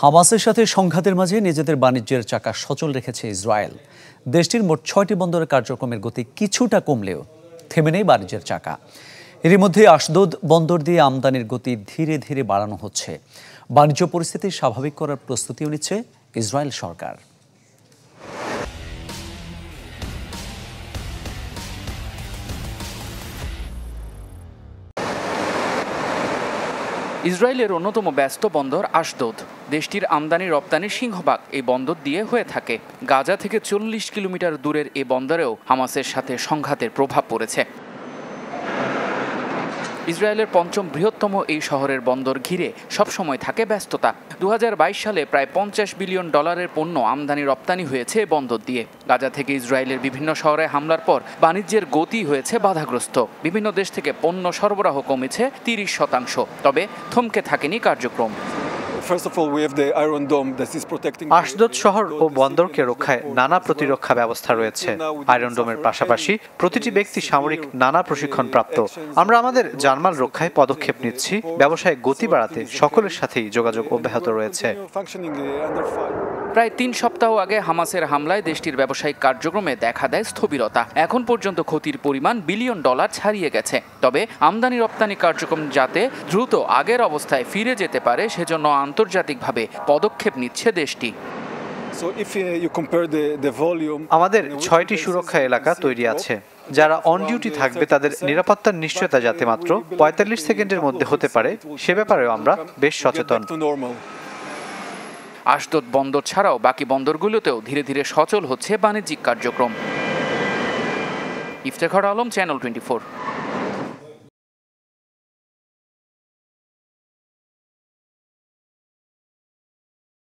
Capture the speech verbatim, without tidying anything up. হামাসের সাথে সংঘাতের মাঝে নিজেদের বাণিজ্যের চাকা সচল রেখেছে ইসরায়েল। দেশটির মোট ছয়টি বন্দরের কার্যক্রমের গতি কিছুটা কমলেও থেমে নেই বাণিজ্যের চাকা। এরই মধ্যে আশদোদ বন্দর দিয়ে আমদানির গতি ধীরে ধীরে বাড়ানো হচ্ছে। বাণিজ্য পরিস্থিতি স্বাভাবিক করার প্রস্তুতিও নিচ্ছে ইসরায়েল সরকার। ইসরায়েলের অন্যতম ব্যস্ত বন্দর আশদোদ। দেশটির আমদানি রপ্তানির সিংহভাগ এই বন্দর দিয়ে হয়ে থাকে। গাজা থেকে চল্লিশ কিলোমিটার দূরের এই বন্দরেও হামাসের সাথে সংঘাতের প্রভাব পড়েছে। ইসরায়েলের পঞ্চম বৃহত্তম এই শহরের বন্দর ঘিরে সবসময় থাকে ব্যস্ততা। দু হাজার বাইশ সালে প্রায় পঞ্চাশ বিলিয়ন ডলারের পণ্য আমদানি রপ্তানি হয়েছে এই বন্দর দিয়ে। গাজা থেকে ইসরায়েলের বিভিন্ন শহরে হামলার পর বাণিজ্যের গতি হয়েছে বাধাগ্রস্ত। বিভিন্ন দেশ থেকে পণ্য সরবরাহ কমেছে তিরিশ শতাংশ। তবে থমকে থাকেনি কার্যক্রম। আশদোদ শহর ও বন্দরকে রক্ষায় নানা প্রতিরক্ষা ব্যবস্থা রয়েছে। আয়রন ডোমের পাশাপাশি প্রতিটি ব্যক্তি সামরিক নানা প্রশিক্ষণ প্রাপ্ত। আমরা আমাদের জানমাল রক্ষায় পদক্ষেপ নিচ্ছি। ব্যবসায় গতি বাড়াতে সকলের সাথেই যোগাযোগ অব্যাহত রয়েছে। প্রায় তিন সপ্তাহ আগে হামাসের হামলায় দেশটির ব্যবসায়িক কার্যক্রমে দেখা দেয় স্থবিরতা। এখন পর্যন্ত ক্ষতির পরিমাণ বিলিয়ন ডলার ছাড়িয়ে গেছে। তবে আমদানি রপ্তানি কার্যক্রম যাতে দ্রুত আগের অবস্থায় ফিরে যেতে পারে সেজন্য আন্তর্জাতিকভাবে পদক্ষেপ নিচ্ছে দেশটি। আমাদের ছয়টি সুরক্ষা এলাকা তৈরি আছে। যারা অন ডিউটি থাকবে তাদের নিরাপত্তার নিশ্চয়তা যাতে মাত্র পঁয়তাল্লিশ সেকেন্ডের মধ্যে হতে পারে সে ব্যাপারেও আমরা বেশ সচেতন। আশদোদ বন্দর ছাড়াও বাকি বন্দরগুলোতেও ধীরে ধীরে সচল হচ্ছে বাণিজ্যিক কার্যক্রম। Iftekhar Alam, channel twenty four.